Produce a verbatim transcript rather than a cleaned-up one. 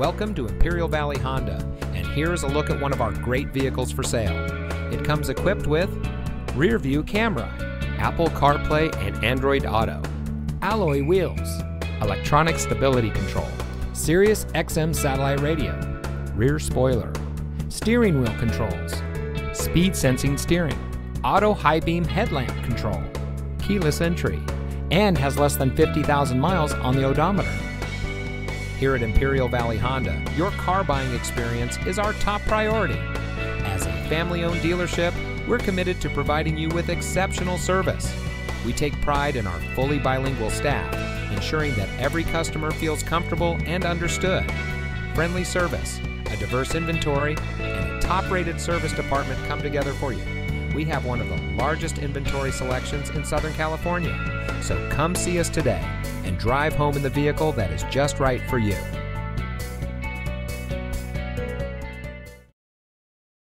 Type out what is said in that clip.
Welcome to Imperial Valley Honda, and here's a look at one of our great vehicles for sale. It comes equipped with rear view camera, Apple CarPlay and Android Auto, alloy wheels, electronic stability control, Sirius X M satellite radio, rear spoiler, steering wheel controls, speed sensing steering, auto high beam headlamp control, keyless entry, and has less than fifty thousand miles on the odometer. Here at Imperial Valley Honda, your car buying experience is our top priority. As a family-owned dealership, we're committed to providing you with exceptional service. We take pride in our fully bilingual staff, ensuring that every customer feels comfortable and understood. Friendly service, a diverse inventory, and a top-rated service department come together for you. We have one of the largest inventory selections in Southern California. So come see us today and drive home in the vehicle that is just right for you.